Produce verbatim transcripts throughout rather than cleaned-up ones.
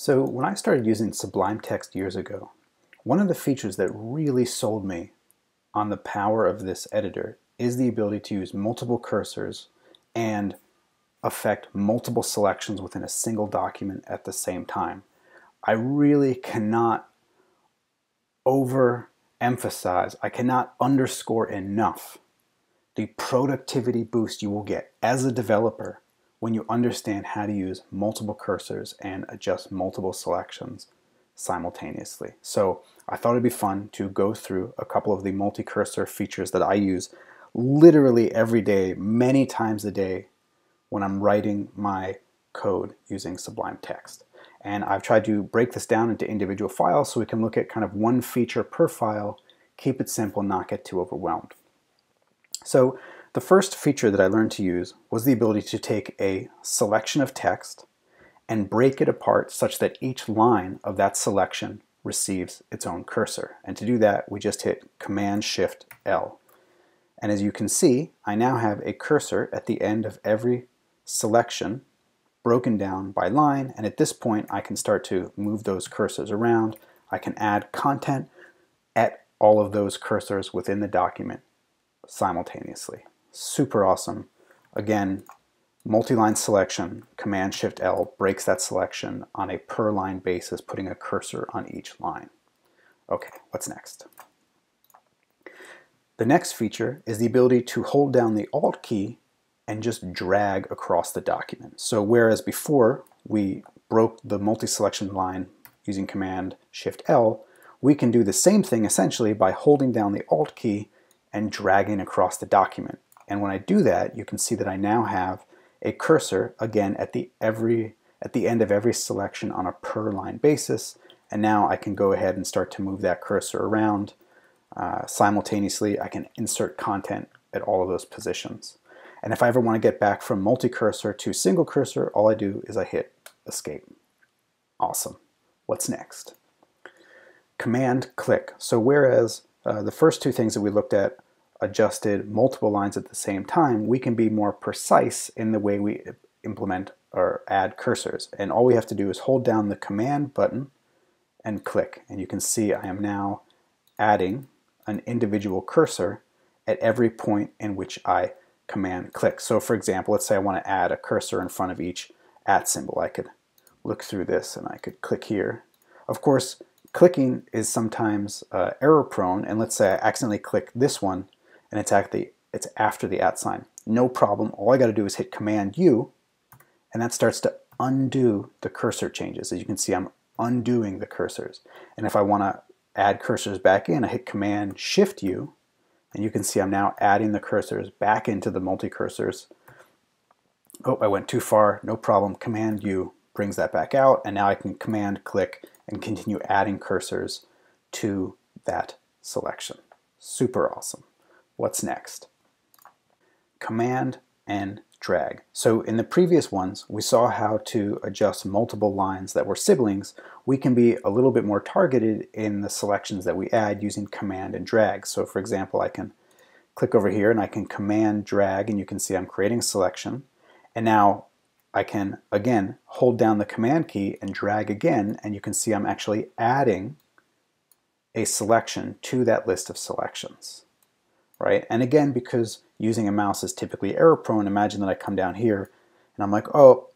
So when I started using Sublime Text years ago, one of the features that really sold me on the power of this editor is the ability to use multiple cursors and affect multiple selections within a single document at the same time. I really cannot overemphasize, I cannot underscore enough the productivity boost you will get as a developer when you understand how to use multiple cursors and adjust multiple selections simultaneously. So I thought it'd be fun to go through a couple of the multi-cursor features that I use literally every day, many times a day, when I'm writing my code using Sublime Text. And I've tried to break this down into individual files so we can look at kind of one feature per file, keep it simple, not get too overwhelmed. So the first feature that I learned to use was the ability to take a selection of text and break it apart such that each line of that selection receives its own cursor. And to do that, we just hit Command Shift L. And as you can see, I now have a cursor at the end of every selection broken down by line, and at this point I can start to move those cursors around. I can add content at all of those cursors within the document simultaneously. Super awesome. Again, multi-line selection, Command Shift L breaks that selection on a per line basis, putting a cursor on each line. Okay, what's next? The next feature is the ability to hold down the Alt key and just drag across the document. So whereas before we broke the multi-selection line using Command Shift L, we can do the same thing essentially by holding down the Alt key and dragging across the document. And when I do that, you can see that I now have a cursor again at the every at the end of every selection on a per line basis, and now I can go ahead and start to move that cursor around uh, simultaneously. I can insert content at all of those positions. And if I ever want to get back from multi-cursor to single cursor, all I do is I hit Escape. Awesome. What's next? Command click. So whereas uh, the first two things that we looked at adjusted multiple lines at the same time, we can be more precise in the way we implement or add cursors. And all we have to do is hold down the Command button and click. And you can see I am now adding an individual cursor at every point in which I Command click. So for example, let's say I want to add a cursor in front of each at symbol. I could look through this and I could click here. Of course, clicking is sometimes uh, error prone, and let's say I accidentally click this one and it's, at the, it's after the at sign. No problem. All I got to do is hit Command U, and that starts to undo the cursor changes. As you can see, I'm undoing the cursors. And if I want to add cursors back in, I hit Command Shift U, and you can see I'm now adding the cursors back into the multi-cursors. Oh, I went too far. No problem. Command U brings that back out, and now I can Command click and continue adding cursors to that selection. Super awesome. What's next? Command and drag. So in the previous ones, we saw how to adjust multiple lines that were siblings. We can be a little bit more targeted in the selections that we add using command and drag. So for example, I can click over here and I can command drag, and you can see I'm creating a selection. And now I can, again, hold down the command key and drag again, and you can see I'm actually adding a selection to that list of selections. Right? And again, because using a mouse is typically error prone, imagine that I come down here and I'm like, oh,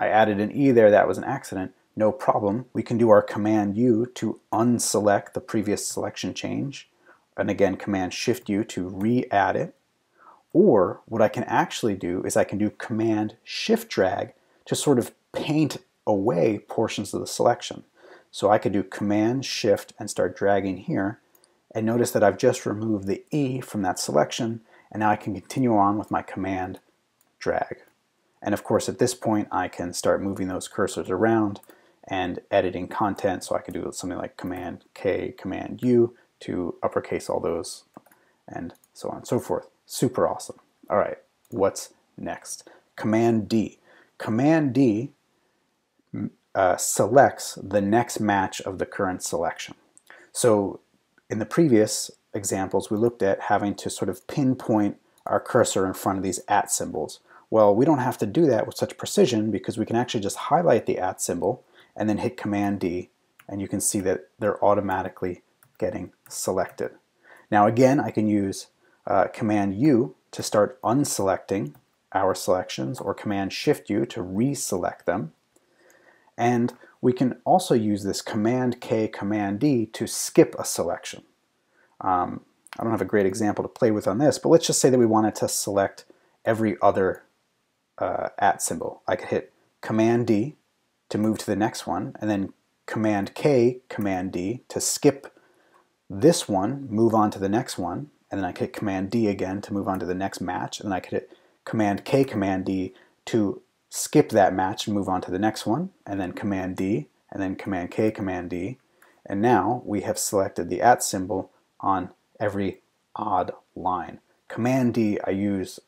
I added an E there, that was an accident. No problem. We can do our Command U to unselect the previous selection change, and again Command Shift U to re-add it. Or what I can actually do is I can do Command Shift Drag to sort of paint away portions of the selection. So I could do Command Shift and start dragging here, and notice that I've just removed the E from that selection, and now I can continue on with my command drag. And of course at this point I can start moving those cursors around and editing content, so I could do something like Command K, Command U to uppercase all those, and so on and so forth. Super awesome. Alright, what's next? Command D. Command D uh, selects the next match of the current selection. So in the previous examples, we looked at having to sort of pinpoint our cursor in front of these at symbols. Well, we don't have to do that with such precision because we can actually just highlight the at symbol and then hit Command D, and you can see that they're automatically getting selected. Now again, I can use uh, Command U to start unselecting our selections, or Command Shift U to reselect them. And we can also use this Command K, Command D to skip a selection. Um, I don't have a great example to play with on this, but let's just say that we wanted to select every other uh, at symbol. I could hit Command D to move to the next one, and then Command K, Command D to skip this one, move on to the next one, and then I could hit Command D again to move on to the next match, and then I could hit Command K, Command D to skip that match and move on to the next one, and then Command D, and then Command K, Command D, and now we have selected the at symbol on every odd line. Command D I use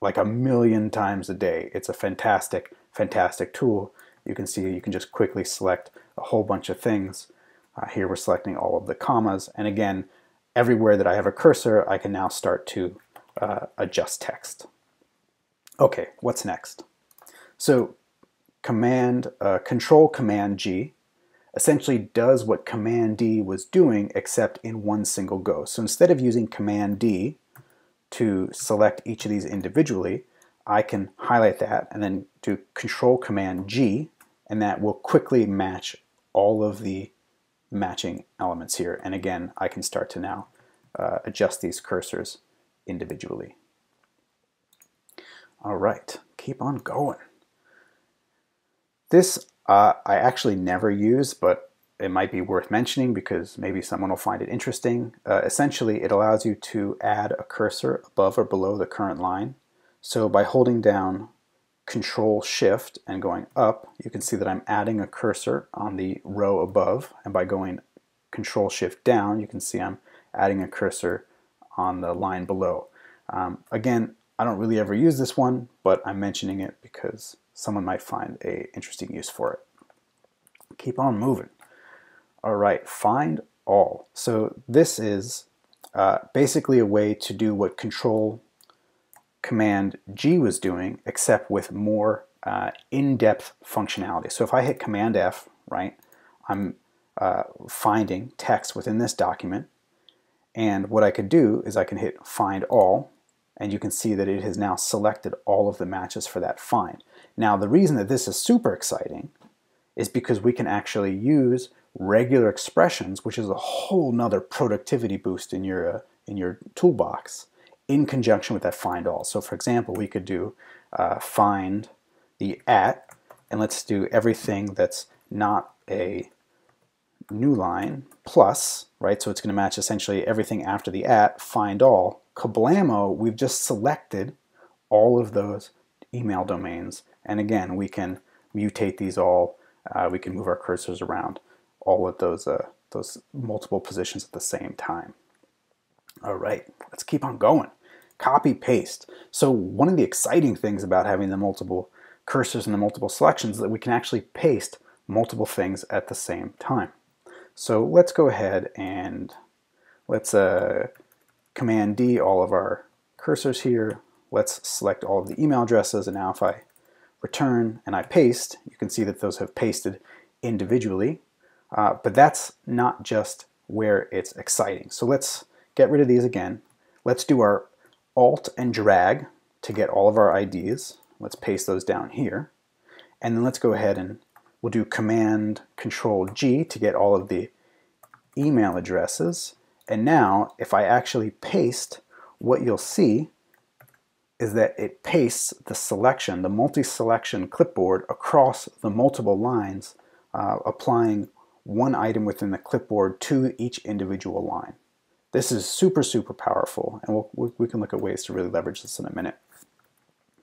like a million times a day. It's a fantastic, fantastic tool. You can see you can just quickly select a whole bunch of things. Uh, here we're selecting all of the commas, and again, everywhere that I have a cursor, I can now start to uh, adjust text. Okay, what's next? So command, uh, Control Command G essentially does what Command D was doing, except in one single go. So instead of using Command D to select each of these individually, I can highlight that and then do Control Command G, and that will quickly match all of the matching elements here. And again, I can start to now uh, adjust these cursors individually. All right, keep on going. This uh, I actually never use, but it might be worth mentioning because maybe someone will find it interesting. Uh, essentially, it allows you to add a cursor above or below the current line. So by holding down Control Shift and going up, you can see that I'm adding a cursor on the row above, and by going Control Shift down, you can see I'm adding a cursor on the line below. Um, again, I don't really ever use this one, but I'm mentioning it because someone might find an interesting use for it. Keep on moving. All right, find all. So this is uh, basically a way to do what Control Command G was doing, except with more uh, in-depth functionality. So if I hit Command F, right, I'm uh, finding text within this document, and what I could do is I can hit Find All, and you can see that it has now selected all of the matches for that find. Now the reason that this is super exciting is because we can actually use regular expressions, which is a whole nother productivity boost in your, uh, in your toolbox, in conjunction with that find all. So for example, we could do uh, find the at, and let's do everything that's not a new line plus, right? So it's gonna match essentially everything after the at, find all. Kablamo, we've just selected all of those email domains, and again we can mutate these all, uh, we can move our cursors around all of those uh, those multiple positions at the same time. All right, let's keep on going. Copy paste. So one of the exciting things about having the multiple cursors and the multiple selections is that we can actually paste multiple things at the same time. So let's go ahead and let's uh, Command D all of our cursors here. Let's select all of the email addresses, and now if I return and I paste, you can see that those have pasted individually. Uh, but that's not just where it's exciting. So let's get rid of these again. Let's do our alt and drag to get all of our I Ds. Let's paste those down here. And then let's go ahead and we'll do Command Control G to get all of the email addresses. And now, if I actually paste, what you'll see is that it pastes the selection, the multi-selection clipboard across the multiple lines, uh, applying one item within the clipboard to each individual line. This is super, super powerful, and we'll, we can look at ways to really leverage this in a minute.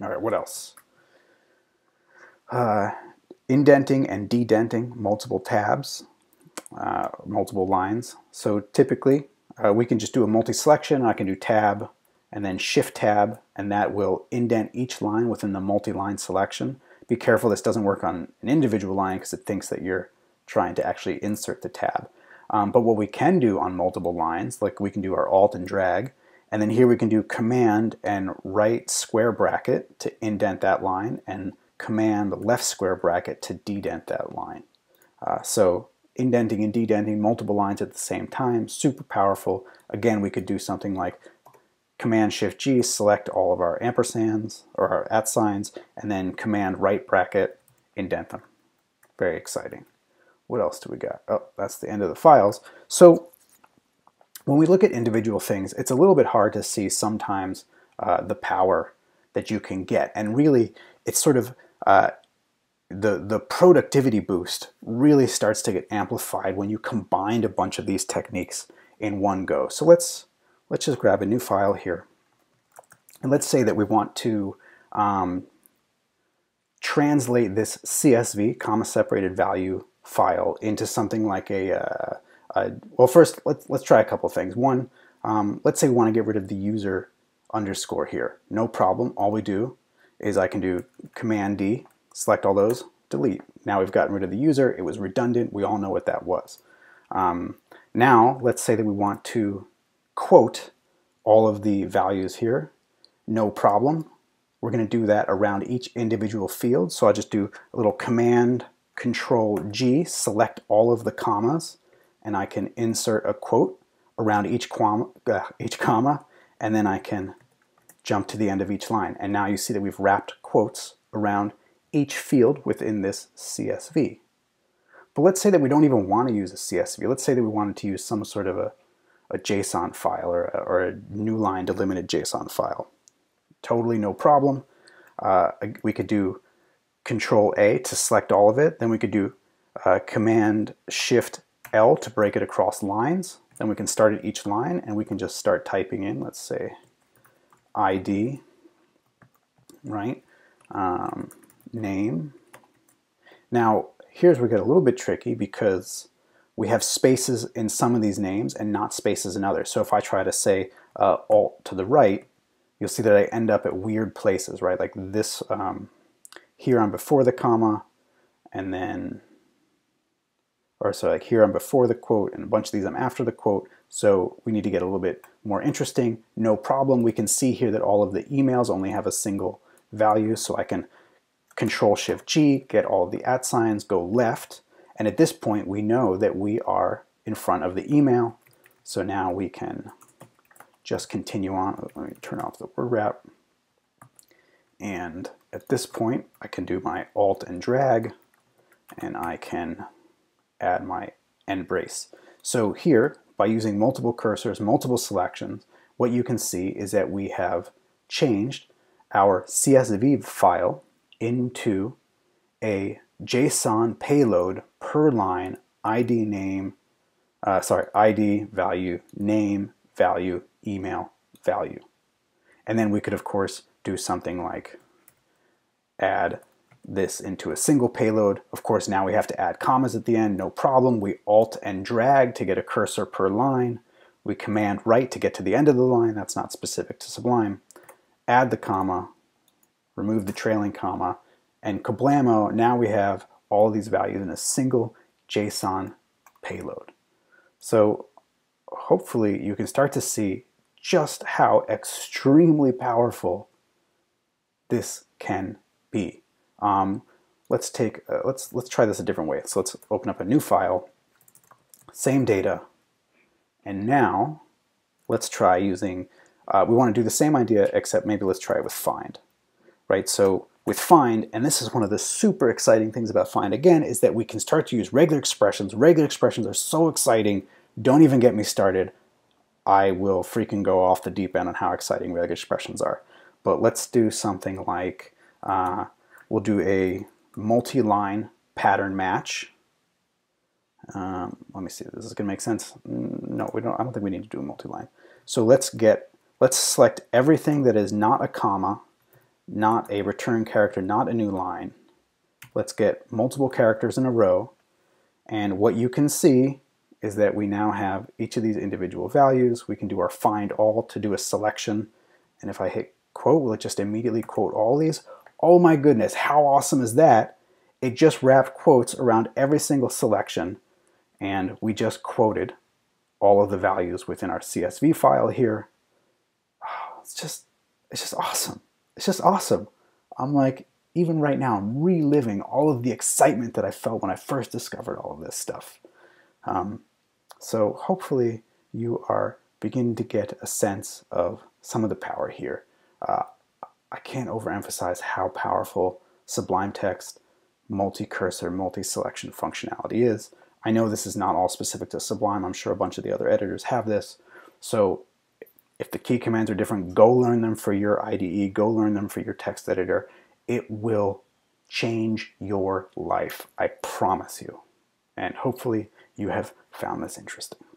All right, what else? Uh, indenting and dedenting multiple tabs. Uh, multiple lines. So typically uh, we can just do a multi-selection. I can do tab and then shift tab, and that will indent each line within the multi-line selection. Be careful this doesn't work on an individual line because it thinks that you're trying to actually insert the tab. Um, but what we can do on multiple lines, like we can do our alt and drag, and then here we can do command and right square bracket to indent that line, and command left square bracket to dedent that line. Uh, so indenting and dedenting multiple lines at the same time, super powerful. Again, we could do something like Command Shift G, select all of our ampersands or our at signs, and then Command right bracket, indent them. Very exciting. What else do we got? Oh, that's the end of the files. So when we look at individual things, it's a little bit hard to see sometimes uh, the power that you can get. And really, it's sort of uh, the, the productivity boost really starts to get amplified when you combine a bunch of these techniques in one go. So let's, let's just grab a new file here. And let's say that we want to um, translate this C S V, comma separated value file, into something like a, uh, a well, first let's, let's try a couple things. One, um, let's say we want to get rid of the user underscore here. No problem. All we do is I can do Command D, select all those, delete. Now we've gotten rid of the user. It was redundant. We all know what that was. Um, now let's say that we want to quote all of the values here. No problem. We're going to do that around each individual field. So I'll just do a little Command Control G, select all of the commas, and I can insert a quote around each comma, uh, each comma, and then I can jump to the end of each line. And now you see that we've wrapped quotes around each field within this C S V. But let's say that we don't even want to use a C S V. Let's say that we wanted to use some sort of a, a JSON file or a, or a new line delimited JSON file. Totally no problem. Uh, we could do Control A to select all of it. Then we could do uh, Command Shift L to break it across lines. Then we can start at each line and we can just start typing in, let's say, I D, right? Um, name. Now, here's where we get a little bit tricky because we have spaces in some of these names and not spaces in others. So if I try to say uh, Alt to the right, you'll see that I end up at weird places, right? Like this. Um, Here I'm before the comma, and then, or so like here I'm before the quote, and a bunch of these I'm after the quote, so we need to get a little bit more interesting. No problem, we can see here that all of the emails only have a single value, so I can Control Shift G, get all of the at signs, go left, and at this point we know that we are in front of the email, so now we can just continue on. Let me turn off the word wrap. And at this point, I can do my Alt and drag, and I can add my end brace. So here, by using multiple cursors, multiple selections, what you can see is that we have changed our C S V file into a JSON payload per line I D name, uh, sorry, I D value, name value, email value. And then we could, of course, do something like add this into a single payload. Of course, now we have to add commas at the end. No problem. We Alt and drag to get a cursor per line. We Command right to get to the end of the line. That's not specific to Sublime. Add the comma, remove the trailing comma, and kablamo, now we have all these values in a single JSON payload. So hopefully you can start to see just how extremely powerful this can be. Um, let's take uh, let's let's try this a different way. So let's open up a new file, same data, and now let's try using. Uh, we want to do the same idea, except maybe let's try it with find, right? So with find, and this is one of the super exciting things about find again, is that we can start to use regular expressions. Regular expressions are so exciting. Don't even get me started. I will freaking go off the deep end on how exciting regular expressions are. But let's do something like, uh, we'll do a multi-line pattern match. Um, let me see, this is gonna make sense. No, we don't, I don't think we need to do a multi-line. So let's get, let's select everything that is not a comma, not a return character, not a new line. Let's get multiple characters in a row. And what you can see is that we now have each of these individual values. We can do our find all to do a selection. And if I hit quote, will it just immediately quote all these? Oh my goodness, how awesome is that? It just wrapped quotes around every single selection, and we just quoted all of the values within our C S V file here. Oh, it's just, it's just awesome. It's just awesome. I'm like, Even right now, I'm reliving all of the excitement that I felt when I first discovered all of this stuff. Um, so hopefully you are beginning to get a sense of some of the power here. Uh, I can't overemphasize how powerful Sublime Text multi-cursor, multi-selection functionality is. I know this is not all specific to Sublime. I'm sure a bunch of the other editors have this. So if the key commands are different, go learn them for your I D E, go learn them for your text editor. It will change your life, I promise you. And hopefully you have found this interesting.